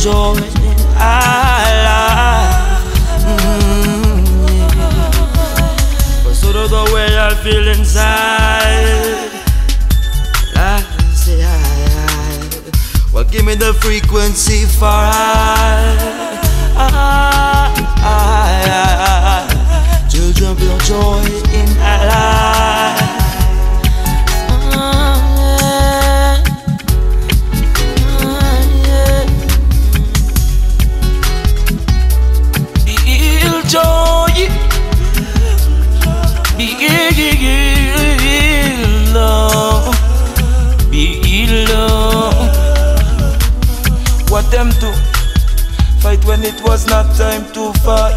joy in our life. But sort of the way I feel inside, I say I. Well, give me the frequency for I. Children, feel joy in our life. What them do? Fight when it was not time to fight,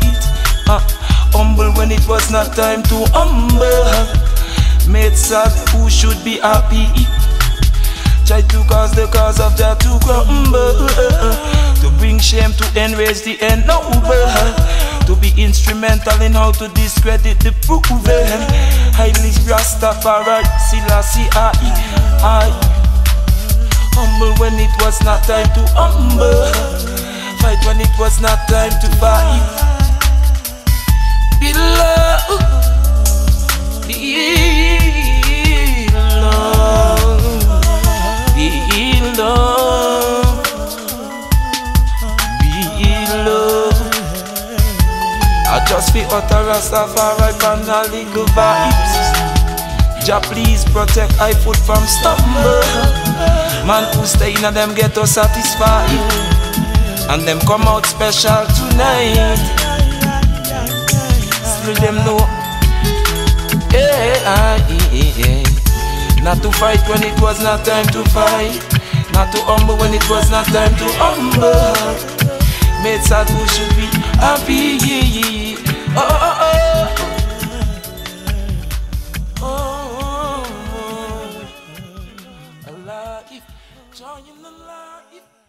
humble when it was not time to humble, made sad who should be happy, try to cause the cause of that to crumble, to bring shame to enrage the ennoble, to be instrumental in how to discredit the proven. Highly Rastafari, Selassie I. Humble when it was not time to humble, fight when it was not time to fight. Just be utter Rastafari banalical vibes. Jah please protect I foot from stumble. Man who stay in them ghetto satisfied, and them come out special tonight. Still them know, not to fight when it was not time to fight, not to humble when it was not time to humble, made sad who should be happy. Alive, joy in the life.